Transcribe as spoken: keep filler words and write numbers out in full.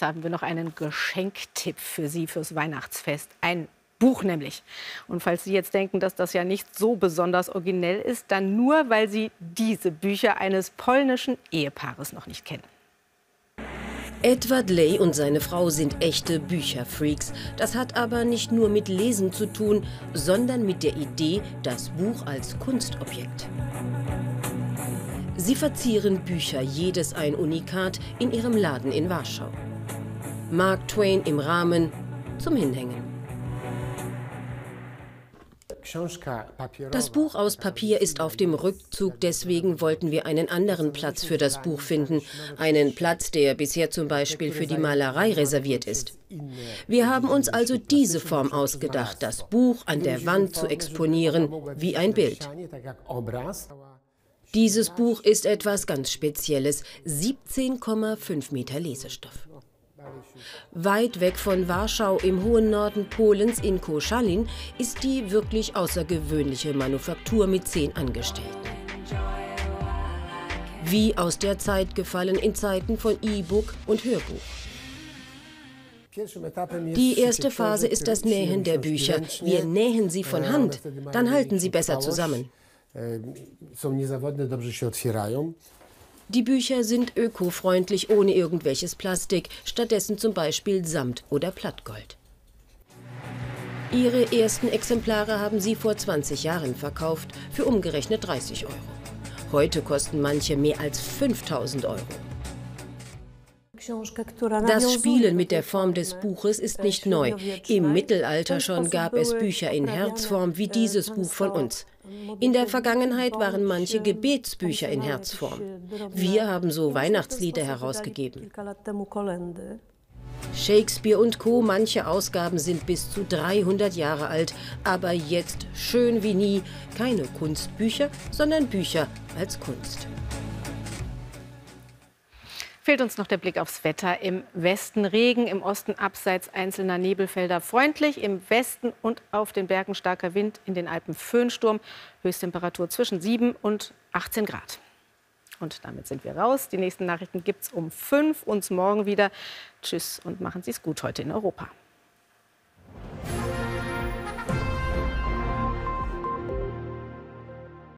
Haben wir noch einen Geschenktipp für Sie fürs Weihnachtsfest. Ein Buch nämlich. Und falls Sie jetzt denken, dass das ja nicht so besonders originell ist, dann nur, weil Sie diese Bücher eines polnischen Ehepaares noch nicht kennen. Edward Ley und seine Frau sind echte Bücherfreaks. Das hat aber nicht nur mit Lesen zu tun, sondern mit der Idee, das Buch als Kunstobjekt. Sie verzieren Bücher, jedes ein Unikat, in ihrem Laden in Warschau. Mark Twain im Rahmen zum Hinhängen. Das Buch aus Papier ist auf dem Rückzug, deswegen wollten wir einen anderen Platz für das Buch finden. Einen Platz, der bisher zum Beispiel für die Malerei reserviert ist. Wir haben uns also diese Form ausgedacht, das Buch an der Wand zu exponieren, wie ein Bild. Dieses Buch ist etwas ganz Spezielles, siebzehn Komma fünf Meter Lesestoff. Weit weg von Warschau im hohen Norden Polens in Koszalin ist die wirklich außergewöhnliche Manufaktur mit zehn Angestellten. Wie aus der Zeit gefallen in Zeiten von E-Book und Hörbuch. Die erste Phase ist das Nähen der Bücher. Wir nähen sie von Hand, dann halten sie besser zusammen. Die Bücher sind ökofreundlich, ohne irgendwelches Plastik, stattdessen zum Beispiel Samt oder Plattgold. Ihre ersten Exemplare haben sie vor zwanzig Jahren verkauft, für umgerechnet dreißig Euro. Heute kosten manche mehr als fünftausend Euro. Das Spielen mit der Form des Buches ist nicht neu. Im Mittelalter schon gab es Bücher in Herzform, wie dieses Buch von uns. In der Vergangenheit waren manche Gebetsbücher in Herzform. Wir haben so Weihnachtslieder herausgegeben. Shakespeare und Co. Manche Ausgaben sind bis zu dreihundert Jahre alt, aber jetzt schön wie nie. Keine Kunstbücher, sondern Bücher als Kunst. Fehlt uns noch der Blick aufs Wetter. Im Westen Regen, im Osten abseits einzelner Nebelfelder freundlich, im Westen und auf den Bergen starker Wind, in den Alpen Föhnsturm, Höchsttemperatur zwischen sieben und achtzehn Grad. Und damit sind wir raus. Die nächsten Nachrichten gibt's um fünf, uns morgen wieder. Tschüss und machen Sie's gut heute in Europa.